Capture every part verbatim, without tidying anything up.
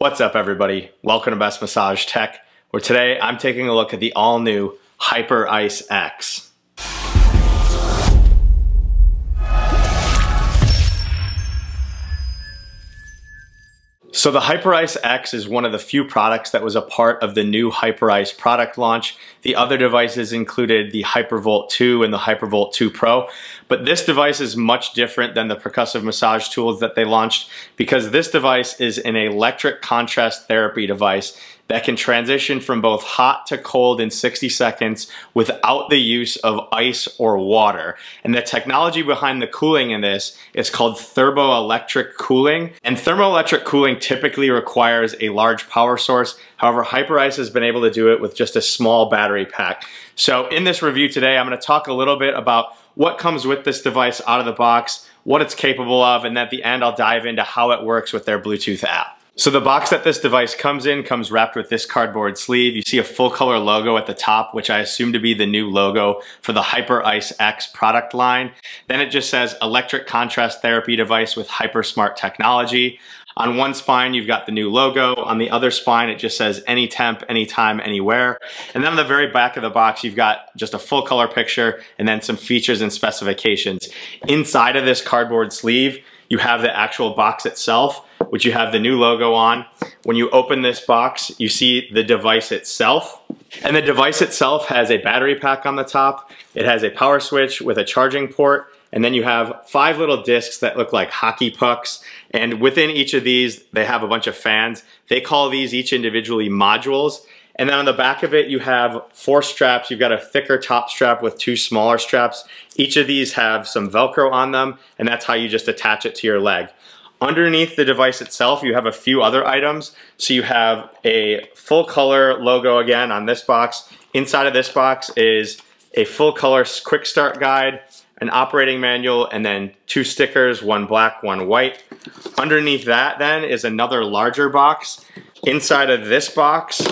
What's up, everybody? Welcome to Best Massage Tech, where today I'm taking a look at the all-new Hyperice X. So the Hyperice X is one of the few products that was a part of the new Hyperice product launch. The other devices included the Hypervolt two and the Hypervolt two Pro, but this device is much different than the percussive massage tools that they launched because this device is an electric contrast therapy device that can transition from both hot to cold in sixty seconds without the use of ice or water. And the technology behind the cooling in this is called thermoelectric cooling. And thermoelectric cooling typically requires a large power source. However, Hyperice has been able to do it with just a small battery pack. So in this review today, I'm gonna talk a little bit about what comes with this device out of the box, what it's capable of, and at the end, I'll dive into how it works with their Bluetooth app. So the box that this device comes in comes wrapped with this cardboard sleeve. You see a full color logo at the top, which I assume to be the new logo for the Hyperice X product line. Then it just says electric contrast therapy device with HyperSmart technology. On one spine, you've got the new logo. On the other spine, it just says any temp, anytime, anywhere. And then on the very back of the box, you've got just a full color picture and then some features and specifications. Inside of this cardboard sleeve, you have the actual box itself, which you have the new logo on. When you open this box, you see the device itself. And the device itself has a battery pack on the top. It has a power switch with a charging port. And then you have five little discs that look like hockey pucks. And within each of these, they have a bunch of fans. They call these each individually modules. And then on the back of it, you have four straps. You've got a thicker top strap with two smaller straps. Each of these have some Velcro on them, and that's how you just attach it to your leg. Underneath the device itself, you have a few other items. So you have a full color logo again on this box. Inside of this box is a full color quick start guide, an operating manual, and then two stickers, one black, one white. Underneath that then is another larger box. Inside of this box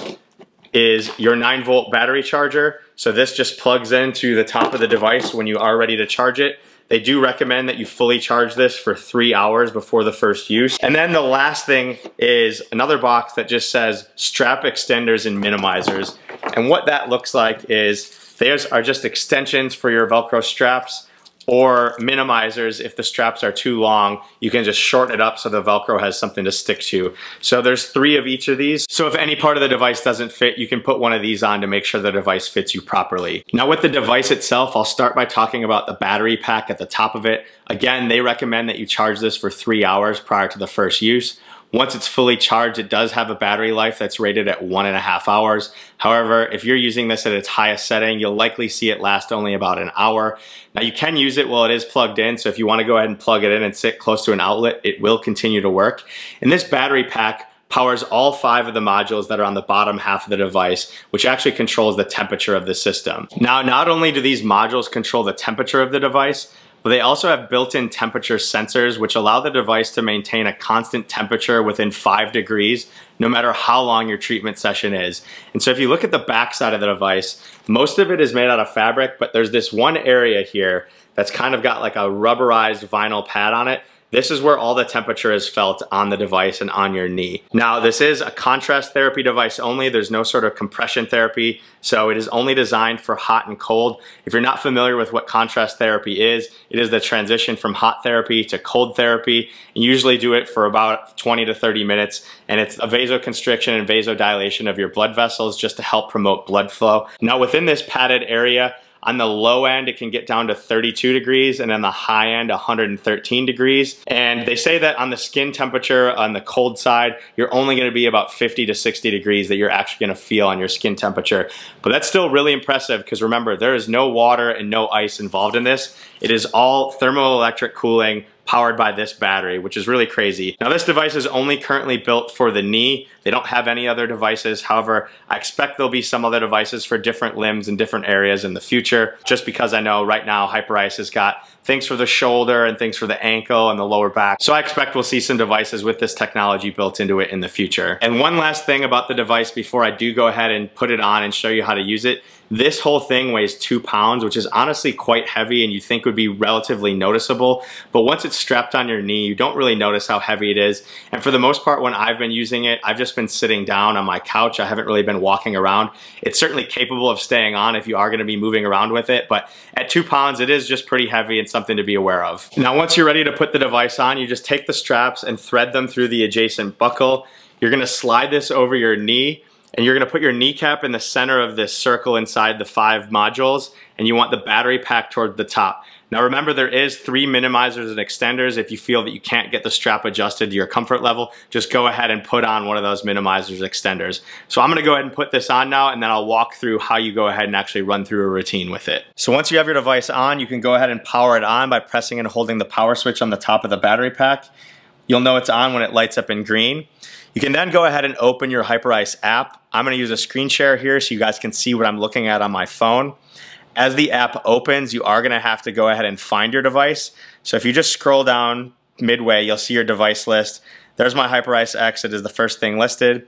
is your nine volt battery charger. So this just plugs into the top of the device when you are ready to charge it. They do recommend that you fully charge this for three hours before the first use. And then the last thing is another box that just says strap extenders and minimizers. And what that looks like is theirs are just extensions for your Velcro straps or minimizers. If the straps are too long, you can just shorten it up so the Velcro has something to stick to. So there's three of each of these. So if any part of the device doesn't fit, you can put one of these on to make sure the device fits you properly. Now with the device itself, I'll start by talking about the battery pack at the top of it. Again, they recommend that you charge this for three hours prior to the first use. Once it's fully charged, it does have a battery life that's rated at one and a half hours. However, if you're using this at its highest setting, you'll likely see it last only about an hour. Now you can use it while it is plugged in, so if you want to go ahead and plug it in and sit close to an outlet, it will continue to work. And this battery pack powers all five of the modules that are on the bottom half of the device, which actually controls the temperature of the system. Now, not only do these modules control the temperature of the device, but they also have built-in temperature sensors, which allow the device to maintain a constant temperature within five degrees, no matter how long your treatment session is. And so if you look at the back side of the device, most of it is made out of fabric, but there's this one area here that's kind of got like a rubberized vinyl pad on it. This is where all the temperature is felt on the device and on your knee. Now, this is a contrast therapy device only. There's no sort of compression therapy, so it is only designed for hot and cold. If you're not familiar with what contrast therapy is, it is the transition from hot therapy to cold therapy. You usually do it for about twenty to thirty minutes, and it's a vasoconstriction and vasodilation of your blood vessels just to help promote blood flow. Now, within this padded area, on the low end, it can get down to thirty-two degrees, and on the high end, one hundred thirteen degrees. And they say that on the skin temperature, on the cold side, you're only gonna be about fifty to sixty degrees that you're actually gonna feel on your skin temperature. But that's still really impressive, because remember, there is no water and no ice involved in this. It is all thermoelectric cooling, powered by this battery, which is really crazy. Now, this device is only currently built for the knee. They don't have any other devices. However, I expect there'll be some other devices for different limbs and different areas in the future, just because I know right now Hyperice has got things for the shoulder and things for the ankle and the lower back. So I expect we'll see some devices with this technology built into it in the future. And one last thing about the device before I do go ahead and put it on and show you how to use it. This whole thing weighs two pounds, which is honestly quite heavy and you think would be relatively noticeable. But once it's it's strapped on your knee, you don't really notice how heavy it is. And for the most part, when I've been using it, I've just been sitting down on my couch. I haven't really been walking around. It's certainly capable of staying on if you are going to be moving around with it, but at two pounds, it is just pretty heavy and something to be aware of. Now, once you're ready to put the device on, you just take the straps and thread them through the adjacent buckle. You're going to slide this over your knee, and you're gonna put your kneecap in the center of this circle inside the five modules, and you want the battery pack toward the top. Now remember, there is three minimizers and extenders. If you feel that you can't get the strap adjusted to your comfort level, just go ahead and put on one of those minimizers and extenders. So I'm gonna go ahead and put this on now, and then I'll walk through how you go ahead and actually run through a routine with it. So once you have your device on, you can go ahead and power it on by pressing and holding the power switch on the top of the battery pack. You'll know it's on when it lights up in green. You can then go ahead and open your Hyperice app. I'm gonna use a screen share here so you guys can see what I'm looking at on my phone. As the app opens, you are gonna have to go ahead and find your device. So if you just scroll down midway, you'll see your device list. There's my Hyperice X, it is the first thing listed.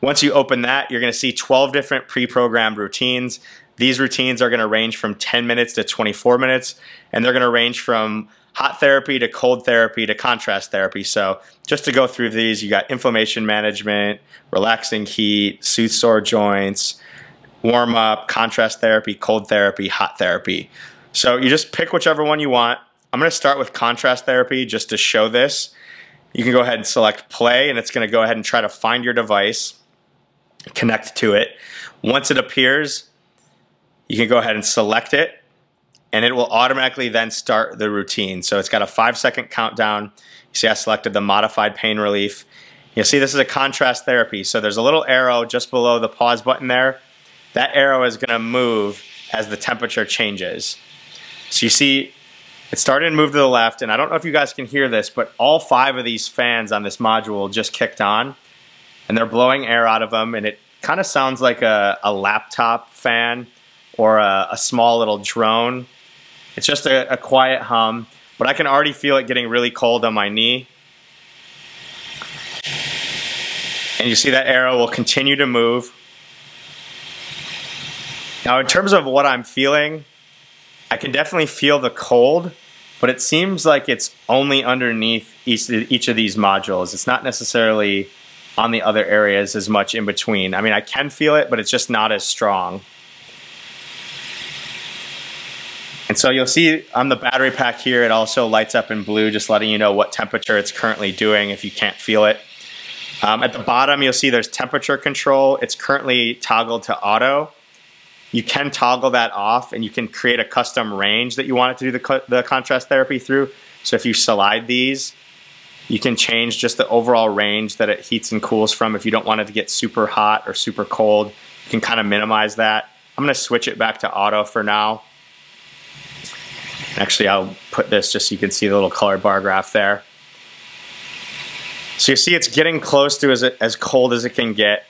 Once you open that, you're gonna see twelve different pre-programmed routines. These routines are gonna range from ten minutes to twenty-four minutes, and they're gonna range from hot therapy to cold therapy to contrast therapy. So just to go through these, you got inflammation management, relaxing heat, soothe sore joints, warm up, contrast therapy, cold therapy, hot therapy. So you just pick whichever one you want. I'm gonna start with contrast therapy just to show this. You can go ahead and select play, and it's gonna go ahead and try to find your device, connect to it. Once it appears, you can go ahead and select it, and it will automatically then start the routine. So it's got a five second countdown. You see I selected the modified pain relief. You'll see this is a contrast therapy. So there's a little arrow just below the pause button there. That arrow is gonna move as the temperature changes. So you see it started and moved to the left, and I don't know if you guys can hear this, but all five of these fans on this module just kicked on, and they're blowing air out of them, and it kind of sounds like a, a laptop fan or a, a small little drone. It's just a, a quiet hum, but I can already feel it getting really cold on my knee. And you see that arrow will continue to move. Now, in terms of what I'm feeling, I can definitely feel the cold, but it seems like it's only underneath each, each of these modules. It's not necessarily on the other areas as much in between. I mean, I can feel it, but it's just not as strong. And so you'll see on the battery pack here, it also lights up in blue, just letting you know what temperature it's currently doing if you can't feel it. Um, at the bottom, you'll see there's temperature control. It's currently toggled to auto. You can toggle that off, and you can create a custom range that you want it to do the, co the contrast therapy through. So if you slide these, you can change just the overall range that it heats and cools from. If you don't want it to get super hot or super cold, you can kind of minimize that. I'm gonna switch it back to auto for now. Actually, I'll put this just so you can see the little colored bar graph there. So you see it's getting close to as, as cold as it can get.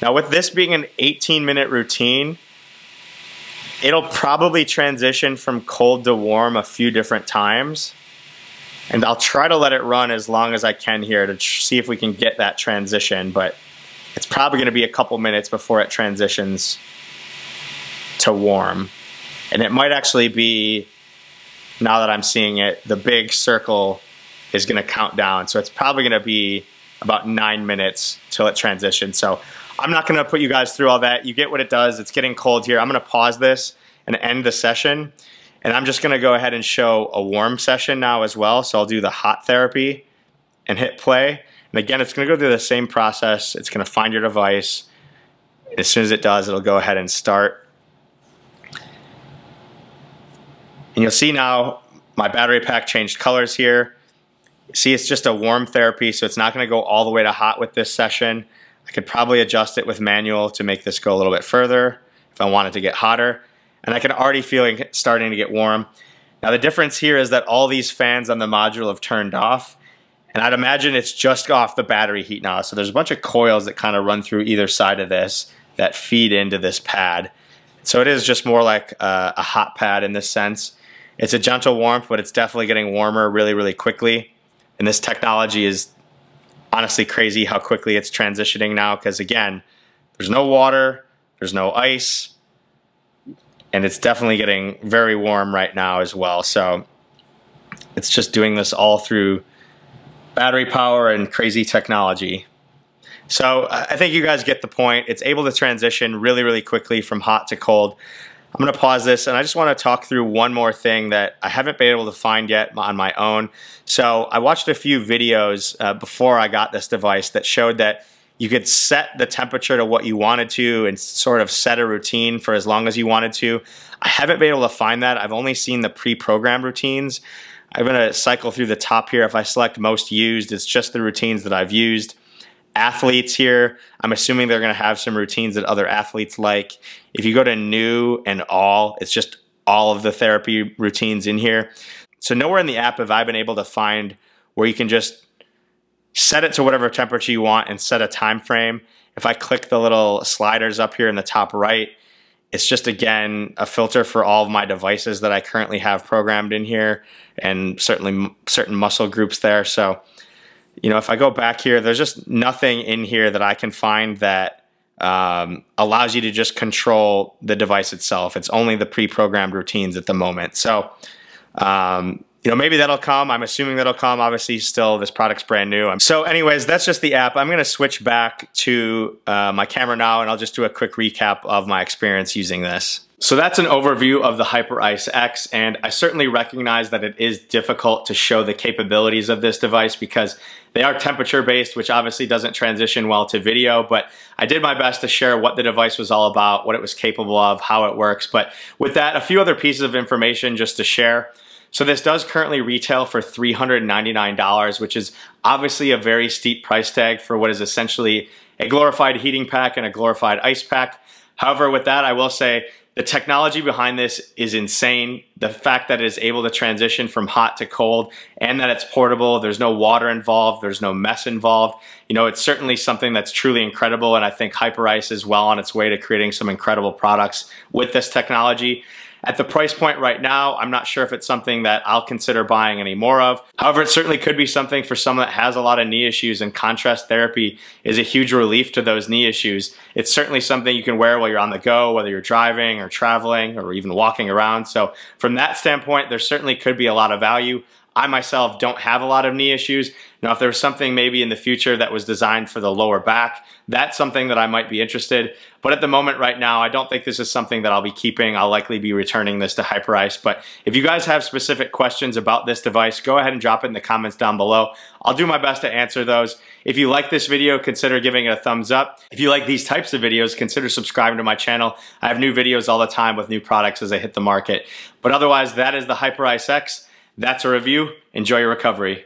Now with this being an eighteen minute routine, it'll probably transition from cold to warm a few different times. And I'll try to let it run as long as I can here to see if we can get that transition, but it's probably gonna be a couple minutes before it transitions to warm. And it might actually be, now that I'm seeing it, the big circle is gonna count down. So it's probably gonna be about nine minutes till it transitions. So I'm not gonna put you guys through all that. You get what it does. It's getting cold here. I'm gonna pause this and end the session. And I'm just gonna go ahead and show a warm session now as well. So I'll do the hot therapy and hit play. And again, it's gonna go through the same process. It's gonna find your device. As soon as it does, it'll go ahead and start. And you'll see now my battery pack changed colors here. See, it's just a warm therapy, so it's not gonna go all the way to hot with this session. I could probably adjust it with manual to make this go a little bit further if I wanted to get hotter. And I can already feel it starting to get warm. Now the difference here is that all these fans on the module have turned off, and I'd imagine it's just off the battery heat now. So there's a bunch of coils that kind of run through either side of this that feed into this pad. So it is just more like a, a hot pad in this sense. It's a gentle warmth, but it's definitely getting warmer really, really quickly. And this technology is honestly crazy how quickly it's transitioning now, because again, there's no water, there's no ice, and it's definitely getting very warm right now as well. So It's just doing this all through battery power and crazy technology. So I think you guys get the point. It's able to transition really, really quickly from hot to cold. I'm gonna pause this, and I just wanna talk through one more thing that I haven't been able to find yet on my own. So I watched a few videos uh, before I got this device that showed that you could set the temperature to what you wanted to and sort of set a routine for as long as you wanted to. I haven't been able to find that. I've only seen the pre-programmed routines. I'm gonna cycle through the top here. If I select most used, it's just the routines that I've used. Athletes here, I'm assuming they're gonna have some routines that other athletes like. If you go to new and all, it's just all of the therapy routines in here. So nowhere in the app have I been able to find where you can just set it to whatever temperature you want and set a time frame. If I click the little sliders up here in the top right, it's just, again, a filter for all of my devices that I currently have programmed in here, and certainly certain muscle groups there. So, you know, if I go back here, there's just nothing in here that I can find that um, allows you to just control the device itself. It's only the pre-programmed routines at the moment. So, um, you know, maybe that'll come. I'm assuming that'll come. Obviously, still, this product's brand new. So anyways, that's just the app. I'm going to switch back to uh, my camera now, and I'll just do a quick recap of my experience using this. So that's an overview of the Hyperice X, and I certainly recognize that it is difficult to show the capabilities of this device because they are temperature-based, which obviously doesn't transition well to video, but I did my best to share what the device was all about, what it was capable of, how it works. But with that, a few other pieces of information just to share. So this does currently retail for three hundred ninety-nine dollars, which is obviously a very steep price tag for what is essentially a glorified heating pack and a glorified ice pack. However, with that, I will say the technology behind this is insane. The fact that it is able to transition from hot to cold, and that it's portable, there's no water involved, there's no mess involved. You know, it's certainly something that's truly incredible, and I think Hyperice is well on its way to creating some incredible products with this technology. At the price point right now, I'm not sure if it's something that I'll consider buying any more of. However, it certainly could be something for someone that has a lot of knee issues, and contrast therapy is a huge relief to those knee issues. It's certainly something you can wear while you're on the go, whether you're driving or traveling or even walking around. So from that standpoint, there certainly could be a lot of value. I myself don't have a lot of knee issues. Now, if there was something maybe in the future that was designed for the lower back, that's something that I might be interested in. But at the moment right now, I don't think this is something that I'll be keeping. I'll likely be returning this to Hyperice. But if you guys have specific questions about this device, go ahead and drop it in the comments down below. I'll do my best to answer those. If you like this video, consider giving it a thumbs up. If you like these types of videos, consider subscribing to my channel. I have new videos all the time with new products as they hit the market. But otherwise, that is the Hyperice X. That's a review. Enjoy your recovery.